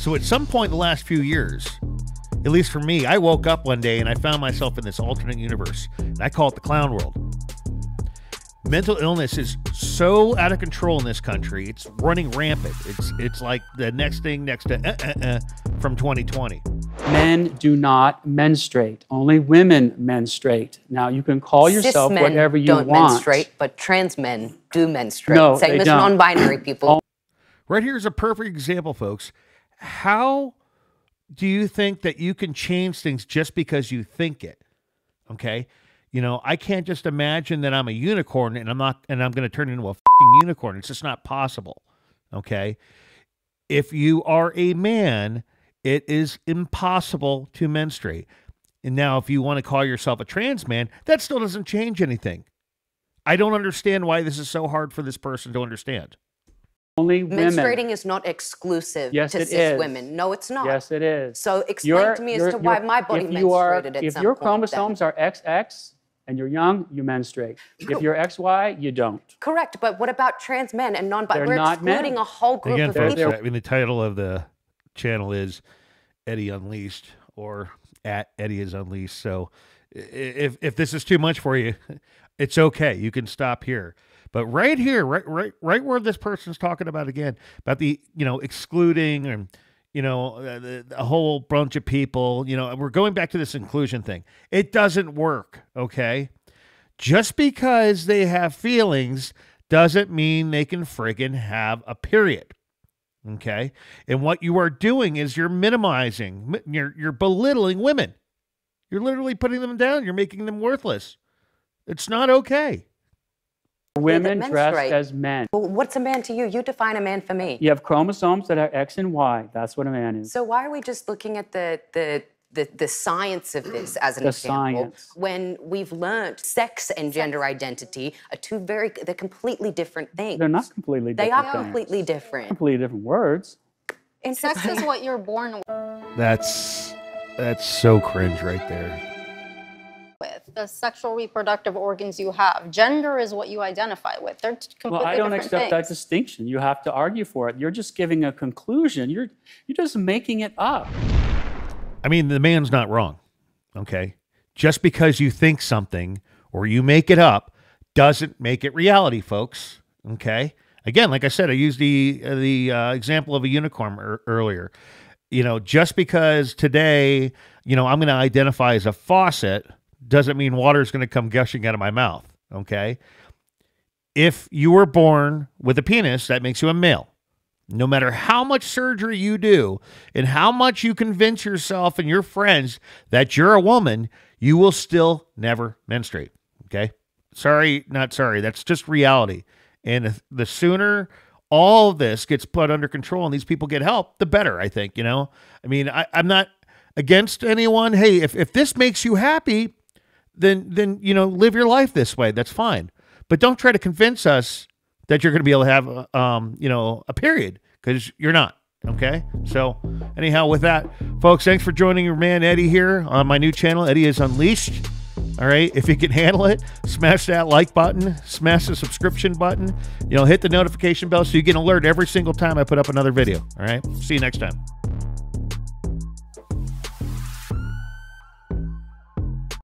So at some point in the last few years, at least for me, I woke up one day and I found myself in this alternate universe. And I call it the clown world. Mental illness is so out of control in this country. It's running rampant. It's like the next thing next to from 2020. Men do not menstruate. Only women menstruate. Now, you can call yourself whatever you want. Cis men don't menstruate, but trans men do menstruate. No, they don't. Non-binary people. Right here is a perfect example, folks. How do you think that you can change things just because you think it? Okay? You know, I can't just imagine that I'm a unicorn and I'm going to turn into a fucking unicorn. It's just not possible. Okay? If you are a man, it is impossible to menstruate. And now if you want to call yourself a trans man, that still doesn't change anything. I don't understand why this is so hard for this person to understand. Only women. Menstruating is not exclusive to cis women. No, it's not. Yes, it is. So explain to me as to why my body menstruated at some point. If your chromosomes are XX and you're young, you menstruate. If you're XY, you don't. Correct, but what about trans men and non-binary? We're excluding a whole group of people. Again, I mean, the title of the channel is Eddie Unleashed, or at Eddie is Unleashed. So if this is too much for you, it's okay. You can stop here. But right here, right where this person's talking about again, about the, you know, excluding and, you know, a whole bunch of people, you know, we're going back to this inclusion thing. It doesn't work, okay? Just because they have feelings doesn't mean they can friggin' have a period, okay? And what you are doing is you're minimizing, you're belittling women. You're literally putting them down. You're making them worthless. It's not okay. Women dressed as men. Well, what's a man to you? You define a man for me. You have chromosomes that are X and Y. That's what a man is. So why are we just looking at the science of this as an example? Science. When we've learned sex and gender identity are two very, they're completely different things. They're not completely different. They are completely different. Completely different words. And sex is what you're born with. That's so cringe right there. With the sexual reproductive organs you have. Gender is what you identify with. They're completely different things. Well, I don't accept that distinction. You have to argue for it. You're just giving a conclusion. You're just making it up. I mean, the man's not wrong, okay? Just because you think something or you make it up doesn't make it reality, folks, okay? Again, like I said, I used the example of a unicorn earlier. You know, just because today, you know, I'm going to identify as a faucet doesn't mean water is going to come gushing out of my mouth, okay? If you were born with a penis, that makes you a male. No matter how much surgery you do and how much you convince yourself and your friends that you're a woman, you will still never menstruate, okay? Sorry, not sorry. That's just reality. And the sooner all of this gets put under control and these people get help, the better, I think, you know? I mean, I'm not against anyone. Hey, if this makes you happy, then you know, live your life this way. That's fine. But don't try to convince us that you're going to be able to have, you know, a period, because you're not. Okay. So anyhow, with that, folks, thanks for joining your man, Eddie, here on my new channel, Eddie is Unleashed. All right. If you can handle it, smash that like button, smash the subscription button, you know, hit the notification bell so you get an alert every single time I put up another video. All right. See you next time.